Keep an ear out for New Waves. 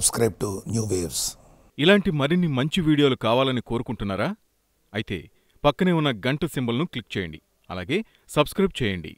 subscribe to New Waves. ఇలాంటి మరిన్ని మంచి వీడియోలు కావాలని కోరుకుంటున్నారా? అయితే పక్కనే ఉన్న గంట సింబల్ను క్లిక్ చేయండి. అలాగే సబ్స్క్రైబ్ చేయండి.